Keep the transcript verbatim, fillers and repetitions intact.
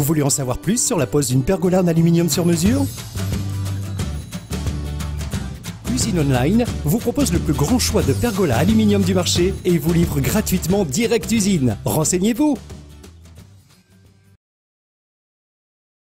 Vous voulez en savoir plus sur la pose d'une pergola en aluminium sur mesure ? Usine Online vous propose le plus grand choix de pergolas aluminium du marché et vous livre gratuitement Direct Usine. Renseignez-vous!